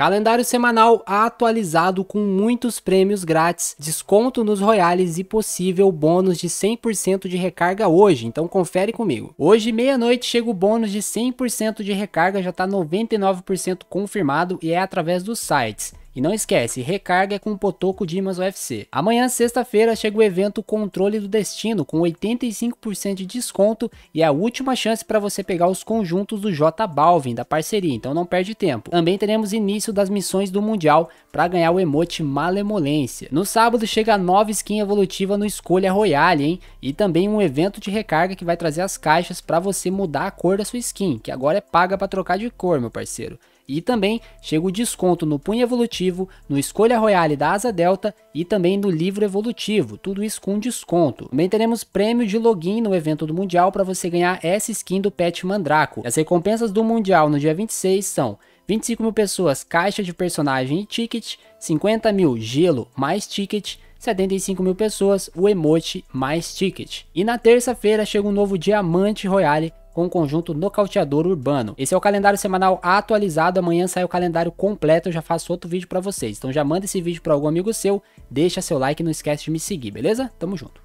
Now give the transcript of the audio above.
Calendário semanal atualizado com muitos prêmios grátis, desconto nos royales e possível bônus de 100% de recarga hoje, então confere comigo. Hoje, meia-noite, chega o bônus de 100% de recarga, já está 99% confirmado e é através dos sites. E não esquece, recarga é com o Potoco Dimas UFC. Amanhã, sexta-feira, chega o evento Controle do Destino, com 85% de desconto e é a última chance para você pegar os conjuntos do J Balvin, da parceria, então não perde tempo. Também teremos início das missões do Mundial para ganhar o emote Malemolência. No sábado, chega a nova skin evolutiva no Escolha Royale, hein? E também um evento de recarga que vai trazer as caixas para você mudar a cor da sua skin, que agora é paga para trocar de cor, meu parceiro. E também chega o desconto no punho evolutivo, no Escolha Royale da Asa Delta e também no livro evolutivo, tudo isso com desconto. Também teremos prêmio de login no evento do Mundial para você ganhar essa skin do pet Mandrako. As recompensas do Mundial no dia 26 são 25 mil pessoas, caixa de personagem e ticket, 50 mil gelo mais ticket, 75 mil pessoas, o emote mais ticket. E na terça-feira chega um novo Diamante Royale, com o conjunto nocauteador urbano. Esse é o calendário semanal atualizado, amanhã sai o calendário completo, eu já faço outro vídeo pra vocês. Então já manda esse vídeo pra algum amigo seu, deixa seu like e não esquece de me seguir, beleza? Tamo junto.